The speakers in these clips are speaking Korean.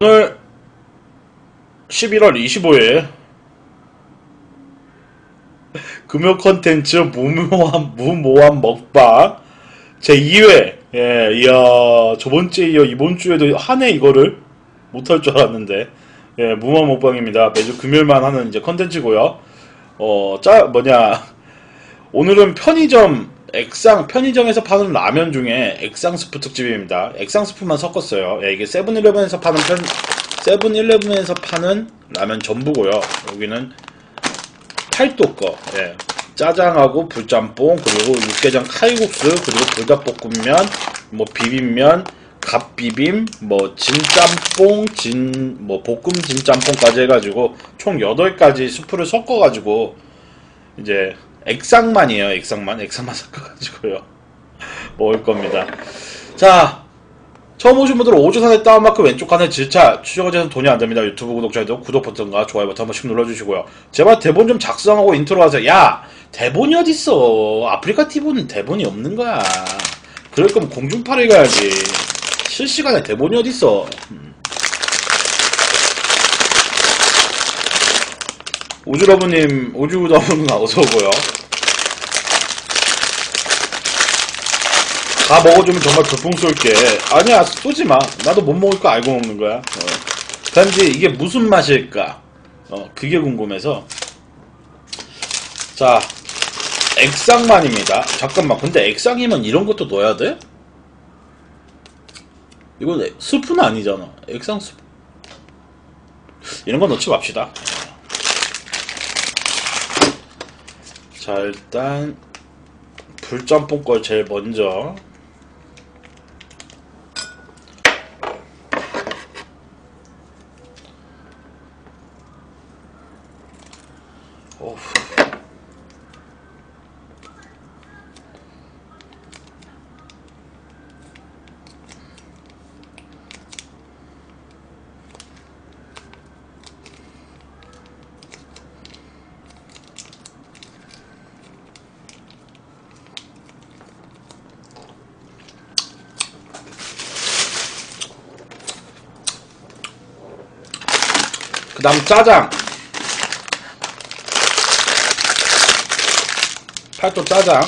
오늘 11월 25일 금요 컨텐츠 무모한 먹방 제2회. 예, 이야, 저번주에 이어 이번주에도 한 해 이거를 못할 줄 알았는데, 예, 무모한 먹방입니다. 매주 금요일만 하는 이제 컨텐츠고요. 오늘은 편의점에서 파는 라면 중에 액상스프 특집입니다. 액상스프만 섞었어요. 예, 이게 세븐일레븐에서 파는 라면 전부고요. 여기는 팔도 거, 예, 짜장하고 불짬뽕, 그리고 육개장 칼국수, 그리고 불닭볶음면, 뭐 비빔면, 갓비빔, 뭐 진짬뽕, 볶음 진짬뽕까지 해가지고 총 8가지 스프를 섞어가지고 이제 액상만이에요. 액상만 섞어가지고요 먹을 겁니다. 자, 처음 오신 분들은 5초산에 다운마크 왼쪽 칸에 질차 추적어제는 돈이 안됩니다. 유튜브 구독자에도 구독 버튼과 좋아요 버튼 한번씩 눌러주시고요. 제발 대본 좀 작성하고 인트로 하세요. 야, 대본이 어딨어. 아프리카 TV는 대본이 없는거야. 그럴거면 공중파를 가야지. 실시간에 대본이 어딨어. 오즈러브님, 오즈우더분 어서오고요. 다 먹어주면 정말 별풍 쏠게. 아니야, 쏘지마. 나도 못 먹을 거 알고 먹는 거야. 단지 이게 무슨 맛일까, 그게 궁금해서. 자, 액상만입니다. 잠깐만, 근데 액상이면 이런 것도 넣어야 돼? 이건 스프는 아니잖아. 액상 스프 이런 건 넣지 맙시다. 자, 일단 불짬뽕 걸 제일 먼저. 그 다음 짜장, 팔도 짜장.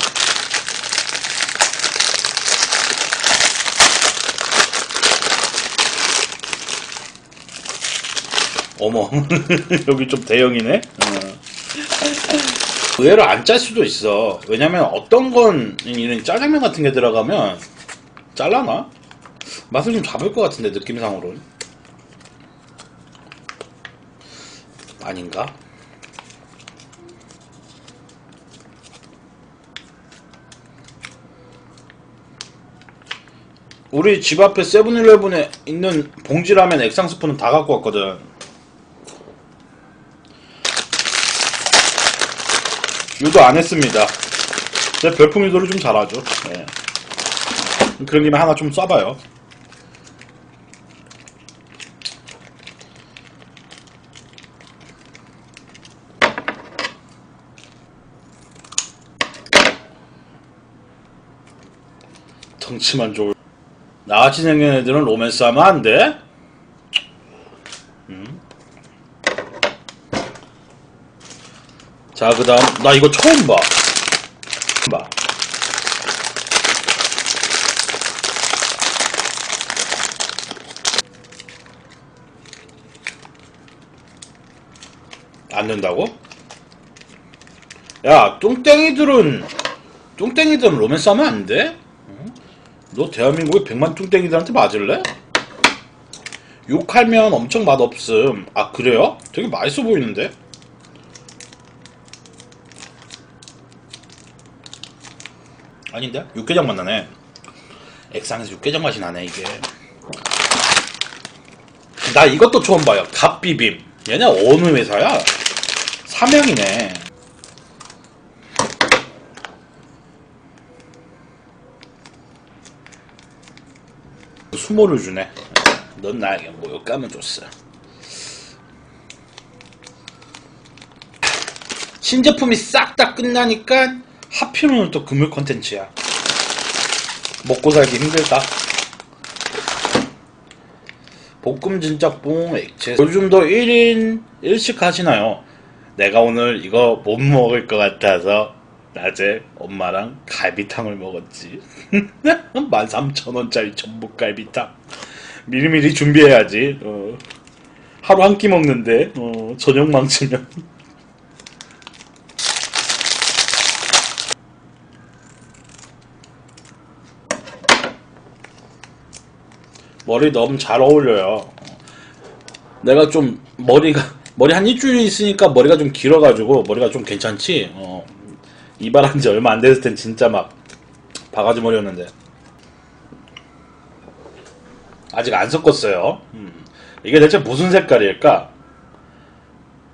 어머, 여기 좀 대형이네. 의외로 안 짤 수도 있어. 왜냐면 어떤 건 이런 짜장면 같은 게 들어가면 잘라나? 맛을 좀 잡을 것 같은데, 느낌상으로. 아닌가? 우리 집 앞에 세븐일레븐에 있는 봉지라면 액상 스프는 다 갖고 왔거든. 유도 안 했습니다. 제 별풍 유도를 좀 잘하죠. 네. 그런 김에 하나 좀 쏴봐요. 덩치만 좋을. 나같이 생긴 애들은 로맨스 하면 안 돼? 자, 그 다음. 나 이거 처음 봐. 안 된다고? 야, 뚱땡이들은 로맨스 하면 안 돼? 너 대한민국의 100만 뚱땡이들한테 맞을래? 욕하면 엄청 맛없음. 아, 그래요? 되게 맛있어 보이는데? 아닌데? 육개장 맛 나네. 액상에서 육개장 맛이 나네, 이게. 나 이것도 처음 봐요. 갓비빔. 얘네 어느 회사야? 삼양이네. 수모를 주네. 넌 나에게 모욕감을 줬어. 신제품이 싹 다 끝나니까 하필이면 또 금요 컨텐츠야. 먹고 살기 힘들다. 볶음 진짝뽕 액체. 요즘도 1인 1식 하시나요? 내가 오늘 이거 못 먹을 것 같아서 낮에 엄마랑 갈비탕을 먹었지. 13,000원짜리 전복갈비탕. 미리미리 준비해야지. 하루 한 끼 먹는데 저녁 망치면. 머리 너무 잘 어울려요. 내가 좀 머리 한 일주일 있으니까 머리가 좀 길어가지고 머리가 좀 괜찮지? 이발한 지 얼마 안 됐을 땐 진짜 막 바가지 머리였는데. 아직 안 섞었어요. 이게 대체 무슨 색깔일까?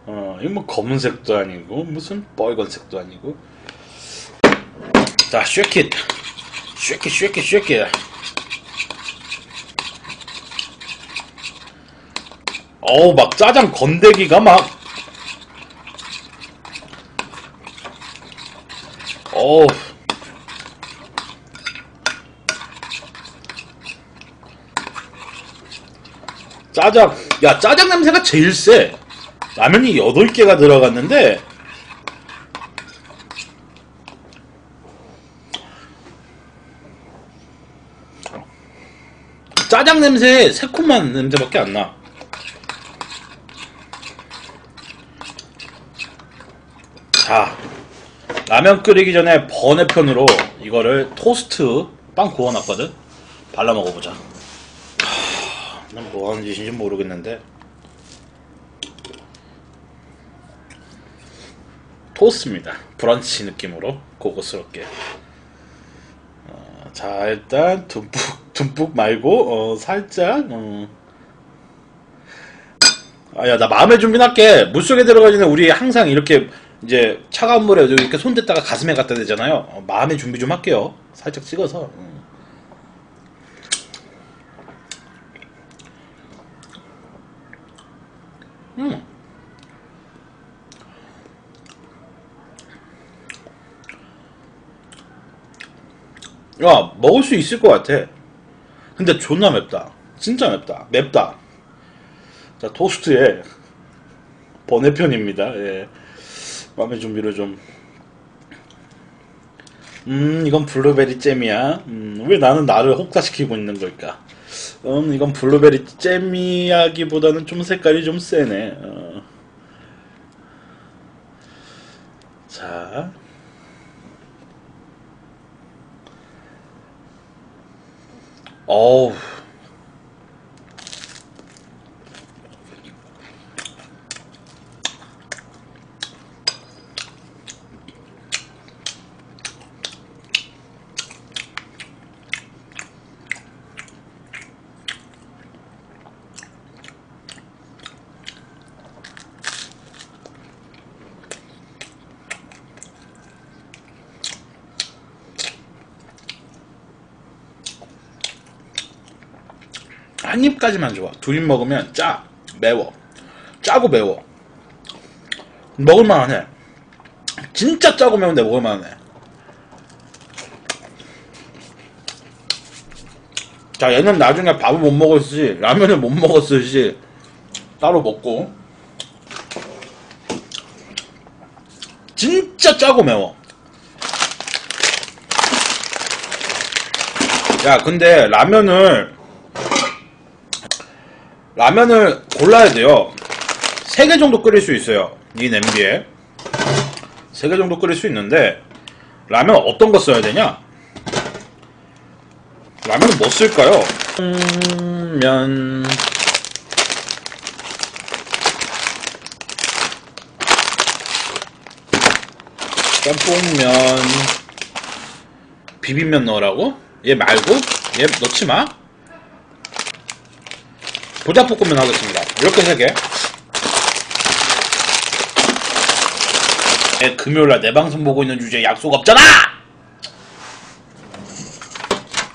이거 뭐 검은색도 아니고 무슨 빨간색도 아니고. 자, shake it. shake it, shake it, shake it. 어우, 막 짜장 건더기가 막 어우 짜장, 야 짜장 냄새가 제일 세. 라면이 8개가 들어갔는데 짜장 냄새에 새콤한 냄새밖에 안 나. 자, 라면 끓이기 전에 번외편으로 이거를 토스트 빵 구워놨거든? 발라 먹어보자. 난 뭐하는 짓인지 모르겠는데 토스트입니다. 브런치 느낌으로 고급스럽게. 자, 일단 듬뿍 말고 살짝 아야, 나 마음의 준비는 할게. 물속에 들어가기 전에 우리 항상 이렇게 이제 차가운 물에 이렇게 손 댔다가 가슴에 갖다 대잖아요. 마음의 준비 좀 할게요. 살짝 찍어서. 야, 먹을 수 있을 것 같아. 근데 존나 맵다. 진짜 맵다. 맵다. 자, 토스트에 번외편입니다. 예. 마음의 준비를 좀. 이건 블루베리 잼이야. 왜 나는 나를 혹사시키고 있는 걸까? 이건 블루베리 잼이야기보다는 좀 색깔이 좀 세네. 자. 어우. 한 입까지만 좋아. 두 입 먹으면 짜, 매워. 짜고 매워. 먹을만하네. 진짜 짜고 매운데 먹을만하네. 자, 얘는 나중에 밥을 못 먹었지, 라면을 못 먹었지, 따로 먹고. 진짜 짜고 매워. 야, 근데 라면을 골라야 돼요. 3개 정도 끓일 수 있어요. 이 냄비에 3개 정도 끓일 수 있는데 라면 어떤 거 써야 되냐? 라면은 뭐 쓸까요? 짬뽕면, 비빔면 넣으라고? 얘 말고? 얘 넣지 마? 부닭볶음면 하겠습니다. 이렇게 3개. 금요일날 내 방송 보고 있는 주제에 약속 없잖아!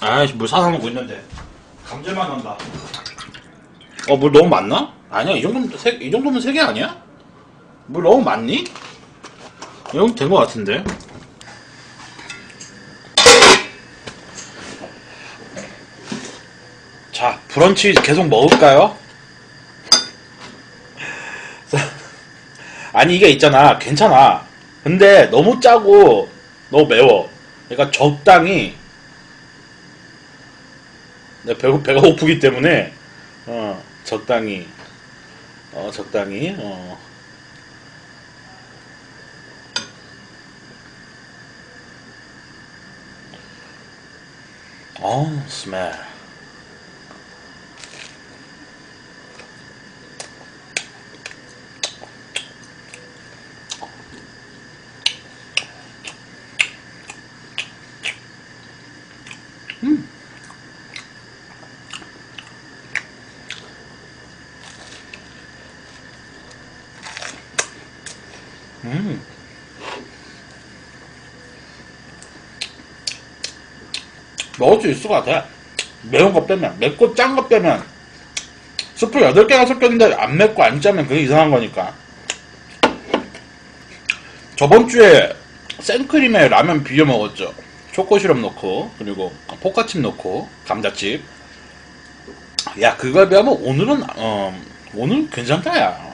아이씨, 물 사서 먹고 있는데 감질만 난다. 물 너무 많나? 아니야, 이 정도면 3개 아니야? 물 너무 많니? 이 정도 된 것 같은데. 브런치 계속 먹을까요? 아니 이게 있잖아, 괜찮아. 근데 너무 짜고 너무 매워. 그러니까 적당히. 내가 배가 고프기 때문에 적당히. 스멜. 먹을 수 있을 것 같아. 매운 거 빼면, 맵고 짠 거 빼면. 스프 8개나 섞였는데 안 맵고 안 짜면 그게 이상한 거니까. 저번 주에 생크림에 라면 비벼 먹었죠. 초코 시럽 넣고, 그리고 포카칩 넣고, 감자칩. 야, 그걸 비하면 오늘은, 오늘 괜찮다, 야.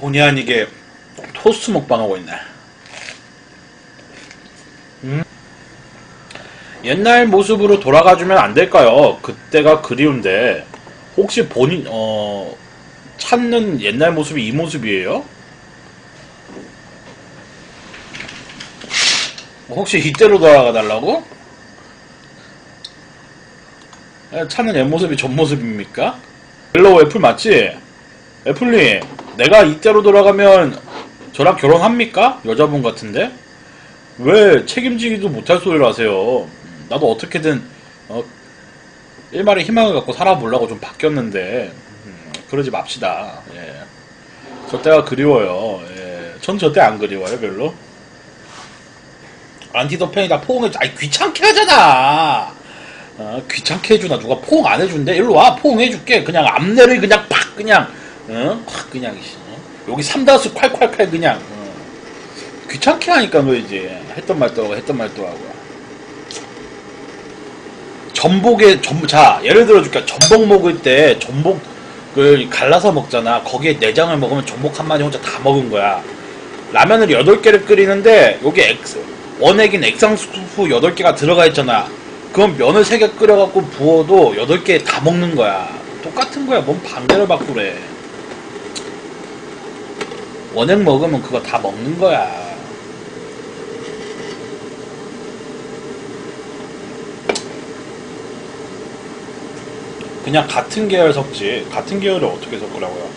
본의 아니게 토스트 먹방하고 있네. 옛날 모습으로 돌아가주면 안 될까요? 그때가 그리운데 혹시 본인 찾는 옛날 모습이 이 모습이에요? 혹시 이때로 돌아가 달라고? 찾는 옛 모습이 전 모습입니까? 옐로우 애플 맞지? 애플님. 내가 이때로 돌아가면 저랑 결혼합니까? 여자분 같은데? 왜 책임지기도 못할 소리를 하세요? 나도 어떻게든 일말의 희망을 갖고 살아보려고 좀 바뀌었는데 그러지 맙시다. 예. 저 때가 그리워요. 예. 전 저 때 안 그리워요 별로. 안티더 팬이다 포옹해줘. 아이 귀찮게 하잖아. 귀찮게 해주나. 누가 포옹 안 해준대? 일로와 포옹해줄게. 그냥 앞내를 그냥 팍 그냥 확 그냥 여기 삼다수 콸콸콸 그냥 귀찮게 하니까 그러지. 했던 말도 하고 했던 말도 하고. 전복에 자 예를 들어 줄까. 전복 먹을 때 전복을 갈라서 먹잖아. 거기에 내장을 먹으면 전복 한 마리 혼자 다 먹은 거야. 라면을 8개를 끓이는데 여기 원액인 액상스프 8개가 들어가 있잖아. 그럼 면을 3개 끓여갖고 부어도 8개 다 먹는 거야. 똑같은 거야. 뭔 반대로 바꾸래. 원액 먹으면 그거 다 먹는 거야. 그냥 같은 계열 섞지. 같은 계열을 어떻게 섞으라고요?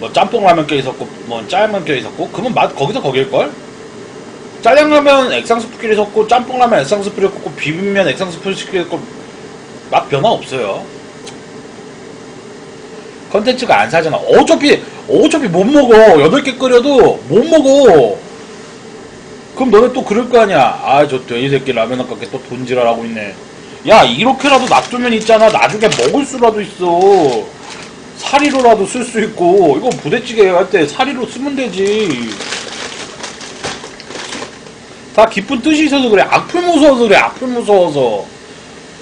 뭐 짬뽕 라면 끼리 섞고, 뭐 짜장면 끼리 섞고, 그러면 맛 거기서 거길걸? 짜장라면 액상스프 끼리 섞고, 짬뽕 라면 액상스프 끼리 섞고, 비빔면 액상스프 끼리 섞고, 맛 변화 없어요. 컨텐츠가 안 사잖아. 어차피 못 먹어. 8개 끓여도 못 먹어. 그럼 너네 또 그럴 거 아니야. 아, 저 돼지 새끼 라면 아깝게 또 돈지랄하고 있네. 야, 이렇게라도 놔두면 있잖아. 나중에 먹을 수라도 있어. 사리로라도 쓸 수 있고. 이거 부대찌개 할 때 사리로 쓰면 되지. 다 기쁜 뜻이 있어서 그래. 악플 무서워서 그래. 악플 무서워서.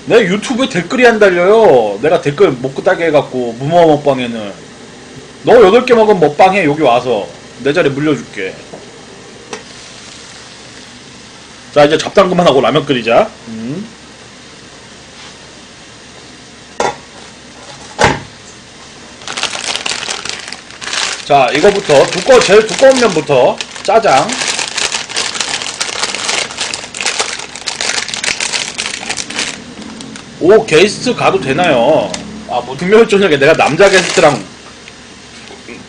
내 유튜브에 댓글이 안 달려요. 내가 댓글 못 끄다게 해갖고 무모한 먹방에는 너 8개 먹으면 먹방해. 여기 와서 내 자리 물려줄게. 자 이제 잡담 그만하고 라면 끓이자. 자 이거부터 제일 두꺼운 면부터. 짜장. 오 게스트 가도 되나요? 아 뭐 금요일 저녁에 내가 남자 게스트랑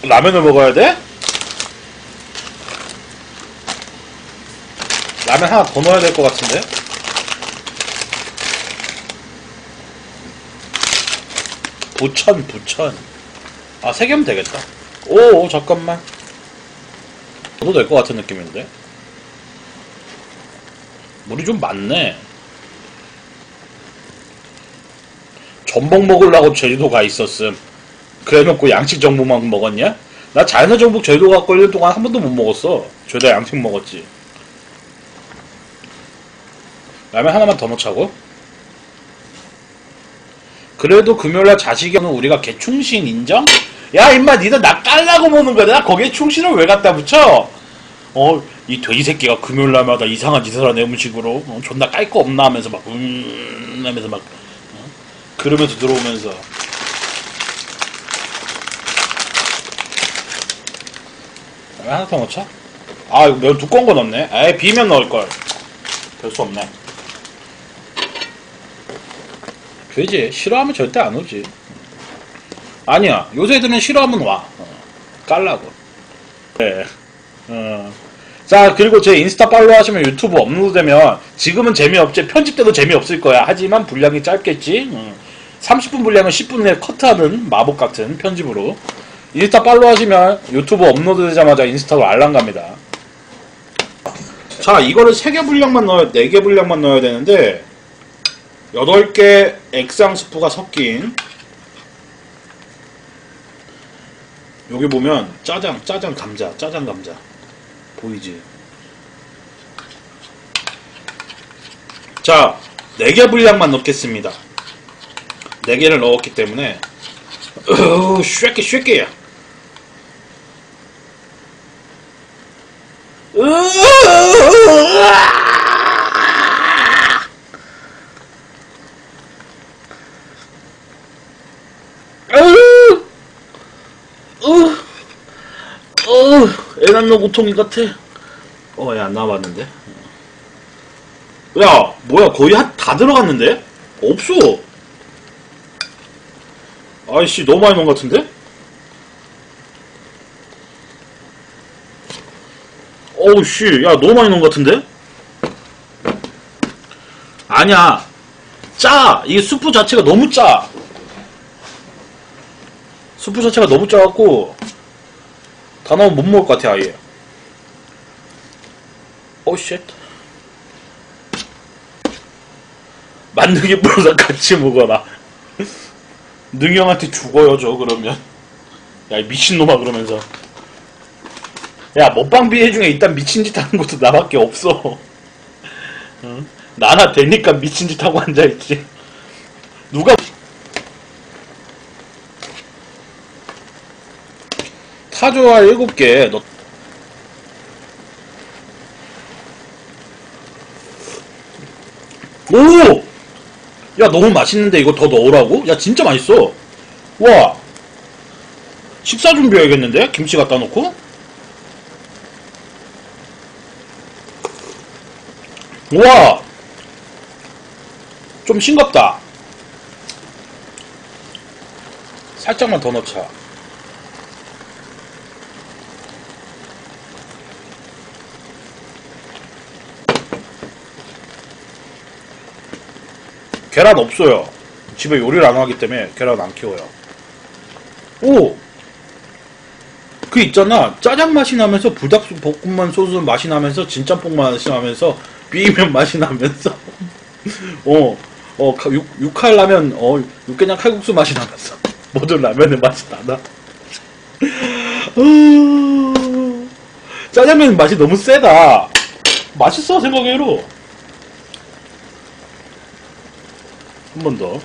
라면을 먹어야 돼? 라면 하나 더 넣어야 될 것 같은데? 부천 아 3개면 되겠다. 오 잠깐만 넣어도 될 것 같은 느낌인데? 물이 좀 많네. 전복 먹으려고 제주도 가 있었음. 그래놓고 양식 전복만 먹었냐? 나 자연산 전복 제주도 가 걸리는 동안 한 번도 못 먹었어. 죄다 양팀 먹었지. 라면 하나만 더 넣자고? 그래도 금요일날 자식이는 우리가 개충신 인정? 야 임마 니들 나 깔라고 먹는 거야. 나 거기에 충신을 왜 갖다 붙여? 이 돼지 새끼가 금요일날마다 이상한 짓을 하네 음식으로. 존나 깔 거 없나 하면서 막 하면서 막 그러면서 들어오면서 하나 더 넣자? 아 이거 면 두꺼운 거 넣네. 에이 비면 넣을걸. 될 수 없네. 되지. 싫어하면 절대 안 오지. 아니야. 요새 애들은 싫어하면 와. 깔라고. 네. 자 그리고 제 인스타 팔로우 하시면 유튜브 업로드되면 지금은 재미없지. 편집돼도 재미없을 거야. 하지만 분량이 짧겠지. 30분 분량을 10분 내에 커트하는 마법 같은 편집으로 인스타 팔로우 하시면 유튜브 업로드되자마자 인스타로 알람 갑니다. 자 이거를 3개 분량만 넣어야 4개 분량만 넣어야 되는데 8개 액상 스프가 섞인 여기 보면 짜장 감자 보이지? 자 4개 분량만 넣겠습니다. 4개를 넣었기 때문에 쉐끼야 애난로 고통이 같아. 야 안 나왔는데. 야 뭐야 거의 다 들어갔는데? 없어. 아이씨 너무 많이 넣은 것 같은데? 어우씨 야 너무 많이 넣은 것 같은데? 아니야 짜! 이 수프 자체가 너무 짜. 수프 자체가 너무 짜갖고 다 넣으면 못 먹을 것 같아 아예. 오쉣 만능이 불어서 같이 먹어라. 능형한테 죽어요 저 그러면. 야 미친놈아 그러면서. 야 먹방 비해 중에 일단 미친짓 하는 것도 나밖에 없어. 응? 나나 되니까 미친짓 하고 앉아있지. 누가 타조와 7개 넣... 오! 야 너무 맛있는데 이거 더 넣으라고? 야 진짜 맛있어. 와 식사 준비해야겠는데? 김치 갖다 놓고? 와 좀 싱겁다. 살짝만 더 넣자. 계란 없어요. 집에 요리를 안 하기 때문에 계란 안 키워요. 오! 그 있잖아. 짜장 맛이 나면서 불닭볶음면 소스 맛이 나면서 진짬뽕 맛이 나면서 비빔면 맛이 나면서 육칼라면 육개장 칼국수 맛이 나면서 모든 라면의 맛이 나나. 짜장면 맛이 너무 세다. 맛있어 생각외로. 한 번 더.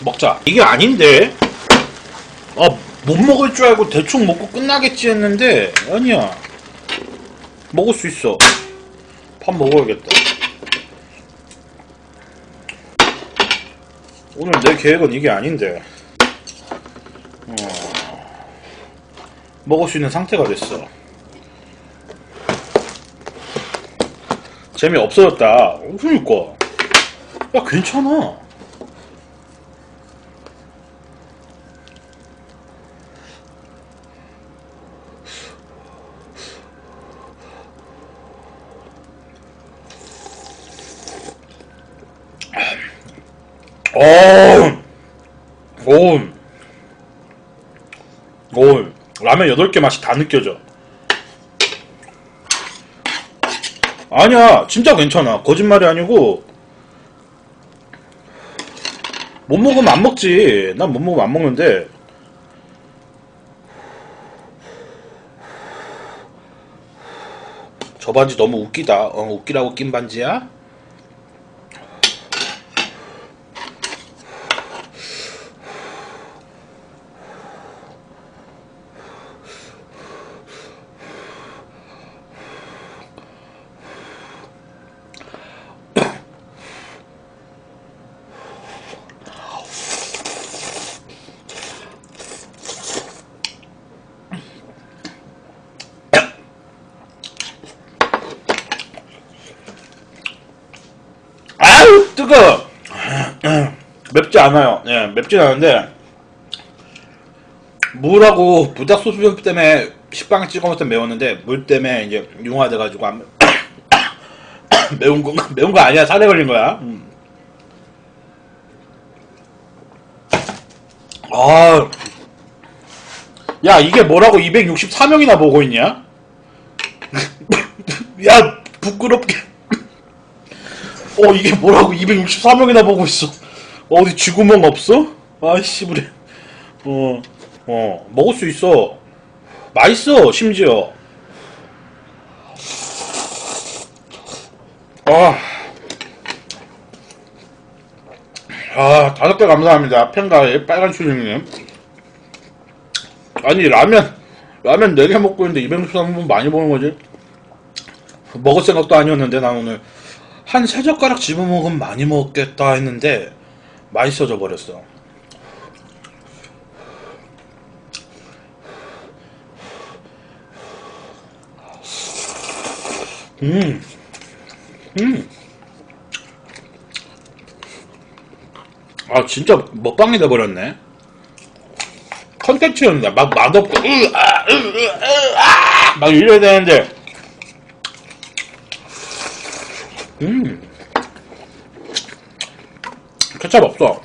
먹자. 이게 아닌데? 아, 못 먹을 줄 알고 대충 먹고 끝나겠지 했는데 아니야. 먹을 수 있어. 밥 먹어야겠다. 오늘 내 계획은 이게 아닌데. 먹을 수 있는 상태가 됐어. 재미 없어졌다. 그러니까 야 괜찮아. 라면 8개 맛이 다 느껴져. 아니야, 진짜 괜찮아. 거짓말이 아니고. 못 먹으면 안 먹지. 난 못 먹으면 안 먹는데. 저 반지 너무 웃기다. 웃기라고 낀 반지야? 뜨거. 맵지 않아요. 예, 맵진 않은데 물하고 부닭 소스 때문에 식빵에 찍어 먹을 때 매웠는데 물 때문에 이제 융화돼가지고 안 매운 건가? 매운 거 아니야. 살에 걸린 거야. 아, 야 이게 뭐라고 264명이나 보고 있냐? 야 부끄럽게. 이게 뭐라고 264명이나 보고 있어. 어디 쥐구멍 없어? 아이씨, 그래. 먹을 수 있어. 맛있어, 심지어. 다섯 개 감사합니다. 팬가의 빨간 추리님. 아니, 라면 4개 먹고 있는데 263분 많이 보는 거지? 먹을 생각도 아니었는데, 난 오늘. 한 3젓가락 집어먹으면 많이 먹겠다 했는데 맛있어져 버렸어. 아 진짜 먹방이 돼버렸네. 컨텐츠였는데 막 맛없고 막 이래야 되는데. 케첩 없어.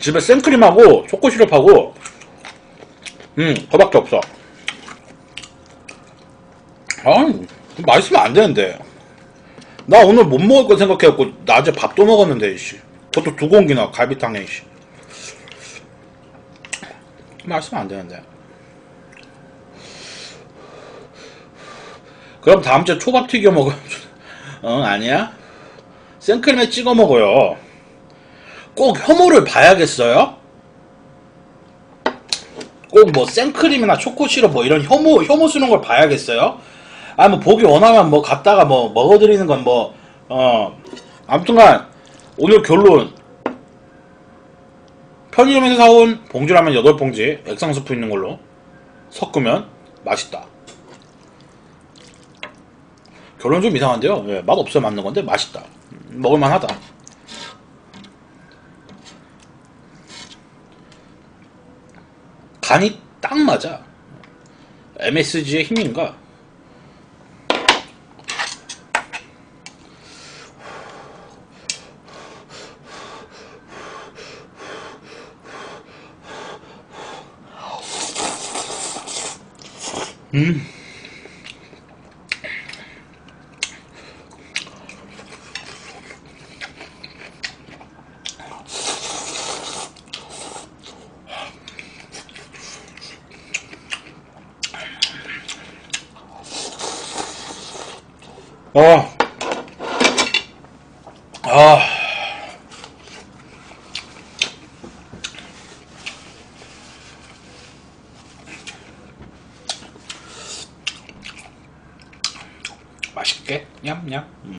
집에 생크림하고 초코시럽하고 그거밖에 없어. 맛있으면 안 되는데. 나 오늘 못 먹을 거 생각해갖고 낮에 밥도 먹었는데 이씨. 그것도 2공기나 갈비탕에 이씨. 맛있으면 안 되는데. 그럼 다음 주에 초밥 튀겨 먹어. 아니야? 생크림에 찍어 먹어요. 꼭 혐오를 봐야겠어요? 꼭 뭐 생크림이나 초코시럽 뭐 이런 혐오 쓰는 걸 봐야겠어요? 뭐 보기 원하면 뭐 갔다가 뭐 먹어드리는 건 뭐, 아무튼간 오늘 결론. 편의점에서 사온 봉지라면 8봉지, 액상스프 있는 걸로 섞으면 맛있다. 결론 좀 이상한데요. 예, 맛 없어야 맞는 건데 맛있다. 먹을만하다. 간이 딱 맞아. MSG의 힘인가? 맛있게 냠냠.